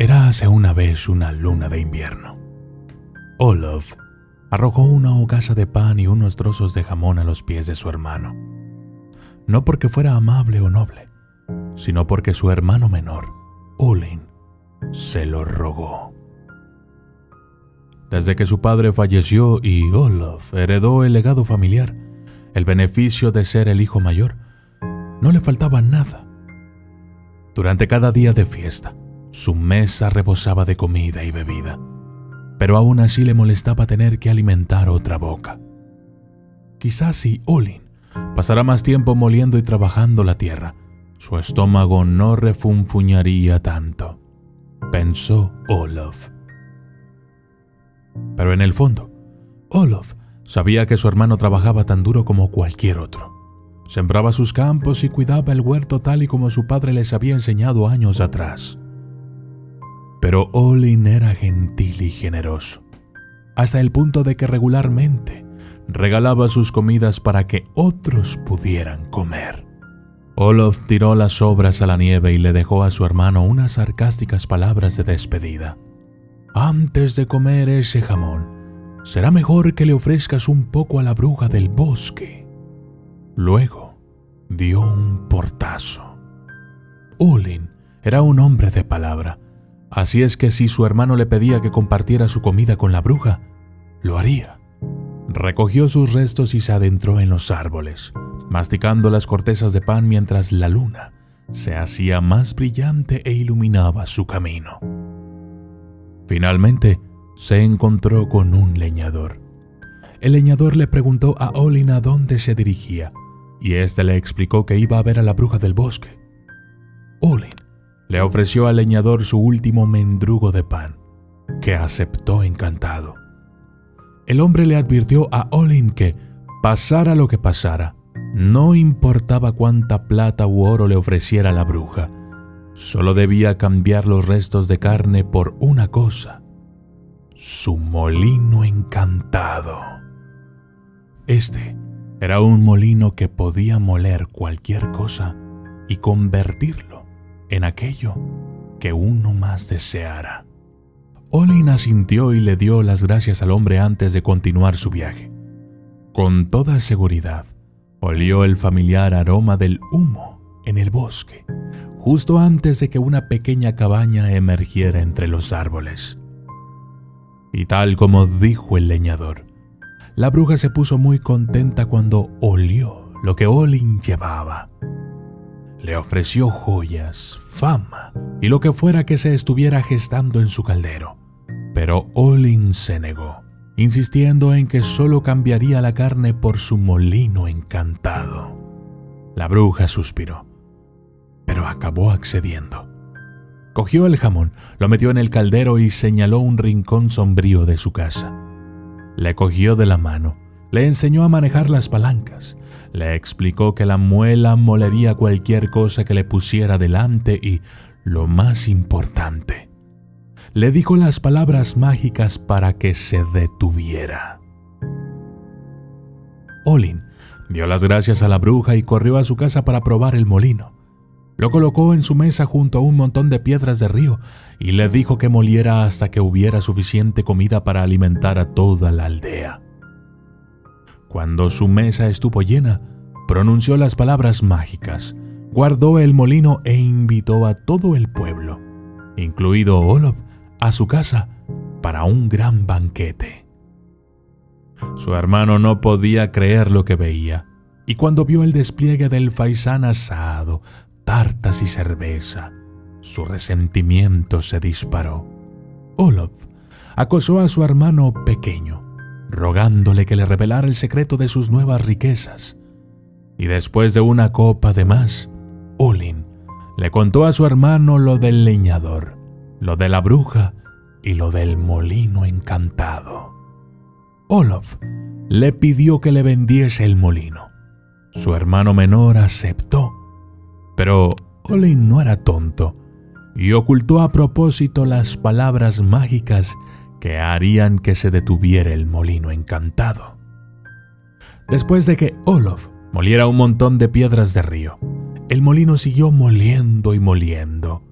Era hace una vez una luna de invierno. Olaf arrojó una hogaza de pan y unos trozos de jamón a los pies de su hermano. No porque fuera amable o noble, sino porque su hermano menor, Olin, se lo rogó. Desde que su padre falleció y Olaf heredó el legado familiar, el beneficio de ser el hijo mayor, no le faltaba nada. Durante cada día de fiesta, su mesa rebosaba de comida y bebida, pero aún así le molestaba tener que alimentar otra boca. Quizás si Olin pasara más tiempo moliendo y trabajando la tierra, su estómago no refunfuñaría tanto, pensó Olaf. Pero en el fondo, Olaf sabía que su hermano trabajaba tan duro como cualquier otro. Sembraba sus campos y cuidaba el huerto tal y como su padre les había enseñado años atrás. Pero Olin era gentil y generoso, hasta el punto de que regularmente regalaba sus comidas para que otros pudieran comer. Olaf tiró las sobras a la nieve y le dejó a su hermano unas sarcásticas palabras de despedida. «Antes de comer ese jamón, será mejor que le ofrezcas un poco a la bruja del bosque». Luego dio un portazo. Olin era un hombre de palabra, así es que si su hermano le pedía que compartiera su comida con la bruja, lo haría. Recogió sus restos y se adentró en los árboles, masticando las cortezas de pan mientras la luna se hacía más brillante e iluminaba su camino. Finalmente, se encontró con un leñador. El leñador le preguntó a Olin a dónde se dirigía, y éste le explicó que iba a ver a la bruja del bosque. Olin le ofreció al leñador su último mendrugo de pan, que aceptó encantado. El hombre le advirtió a Olin que, pasara lo que pasara, no importaba cuánta plata u oro le ofreciera la bruja, solo debía cambiar los restos de carne por una cosa: su molino encantado. Este era un molino que podía moler cualquier cosa y convertirlo en aquello que uno más deseara. Olin asintió y le dio las gracias al hombre antes de continuar su viaje. Con toda seguridad, olió el familiar aroma del humo en el bosque, justo antes de que una pequeña cabaña emergiera entre los árboles. Y tal como dijo el leñador, la bruja se puso muy contenta cuando olió lo que Olin llevaba. Le ofreció joyas, fama y lo que fuera que se estuviera gestando en su caldero. Pero Olin se negó, insistiendo en que solo cambiaría la carne por su molino encantado. La bruja suspiró, pero acabó accediendo. Cogió el jamón, lo metió en el caldero y señaló un rincón sombrío de su casa. Le cogió de la mano, le enseñó a manejar las palancas, le explicó que la muela molería cualquier cosa que le pusiera delante y, lo más importante, le dijo las palabras mágicas para que se detuviera. Olin dio las gracias a la bruja y corrió a su casa para probar el molino. Lo colocó en su mesa junto a un montón de piedras de río y le dijo que moliera hasta que hubiera suficiente comida para alimentar a toda la aldea. Cuando su mesa estuvo llena, pronunció las palabras mágicas, guardó el molino e invitó a todo el pueblo, incluido Olaf, a su casa para un gran banquete. Su hermano no podía creer lo que veía, y cuando vio el despliegue del faisán asado, tartas y cerveza, su resentimiento se disparó. Olaf acosó a su hermano pequeño, rogándole que le revelara el secreto de sus nuevas riquezas. Y después de una copa de más, Olin le contó a su hermano lo del leñador, lo de la bruja y lo del molino encantado. Olaf le pidió que le vendiese el molino. Su hermano menor aceptó, pero Olin no era tonto y ocultó a propósito las palabras mágicas que harían que se detuviera el molino encantado. Después de que Olaf moliera un montón de piedras de río, el molino siguió moliendo y moliendo,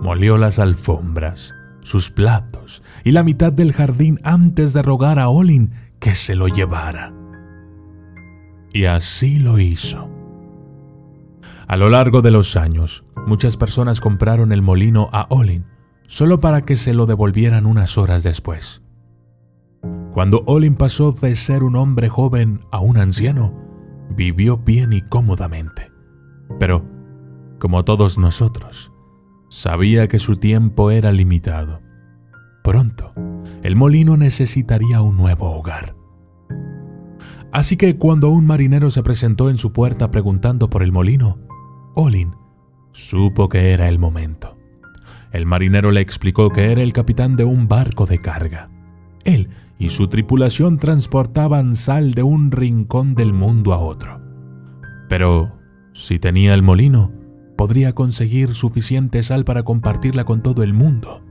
Molió las alfombras, sus platos y la mitad del jardín antes de rogar a Olin que se lo llevara. Y así lo hizo. A lo largo de los años, muchas personas compraron el molino a Olin, solo para que se lo devolvieran unas horas después. Cuando Olin pasó de ser un hombre joven a un anciano, vivió bien y cómodamente. Pero, como todos nosotros, sabía que su tiempo era limitado. Pronto, el molino necesitaría un nuevo hogar. Así que cuando un marinero se presentó en su puerta preguntando por el molino, Olin supo que era el momento. El marinero le explicó que era el capitán de un barco de carga. Él y su tripulación transportaban sal de un rincón del mundo a otro. Pero, si tenía el molino, podría conseguir suficiente sal para compartirla con todo el mundo.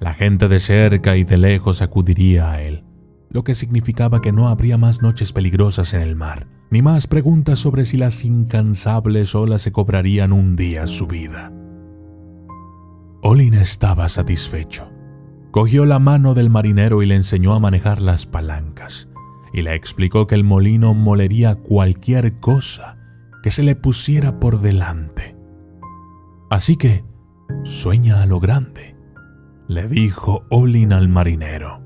La gente de cerca y de lejos acudiría a él, lo que significaba que no habría más noches peligrosas en el mar, ni más preguntas sobre si las incansables olas se cobrarían un día su vida. Olin estaba satisfecho. Cogió la mano del marinero y le enseñó a manejar las palancas, y le explicó que el molino molería cualquier cosa que se le pusiera por delante. Así que, sueña a lo grande, le dijo Olin al marinero.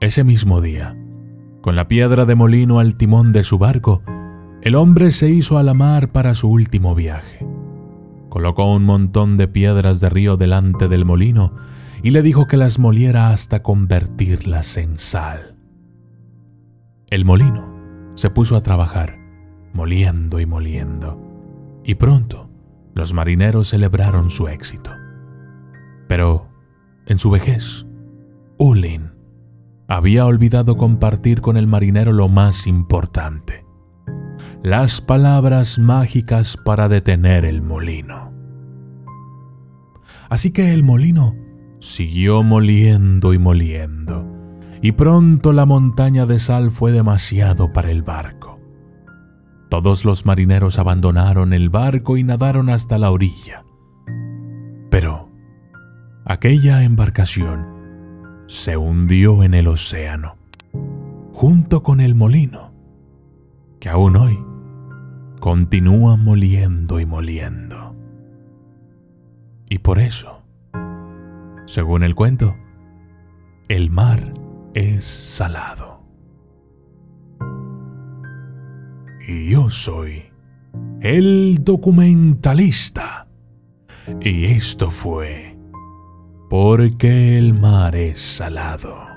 Ese mismo día, con la piedra de molino al timón de su barco, el hombre se hizo a la mar para su último viaje. Colocó un montón de piedras de río delante del molino y le dijo que las moliera hasta convertirlas en sal. El molino se puso a trabajar, moliendo y moliendo, y pronto los marineros celebraron su éxito. Pero, en su vejez, Olin había olvidado compartir con el marinero lo más importante: las palabras mágicas para detener el molino. Así que el molino siguió moliendo y moliendo, y pronto la montaña de sal fue demasiado para el barco. Todos los marineros abandonaron el barco y nadaron hasta la orilla. Pero aquella embarcación se hundió en el océano, junto con el molino, que aún hoy continúa moliendo y moliendo. Y por eso, según el cuento, el mar es salado. Y yo soy el documentalista. Y esto fue Porque el mar es salado.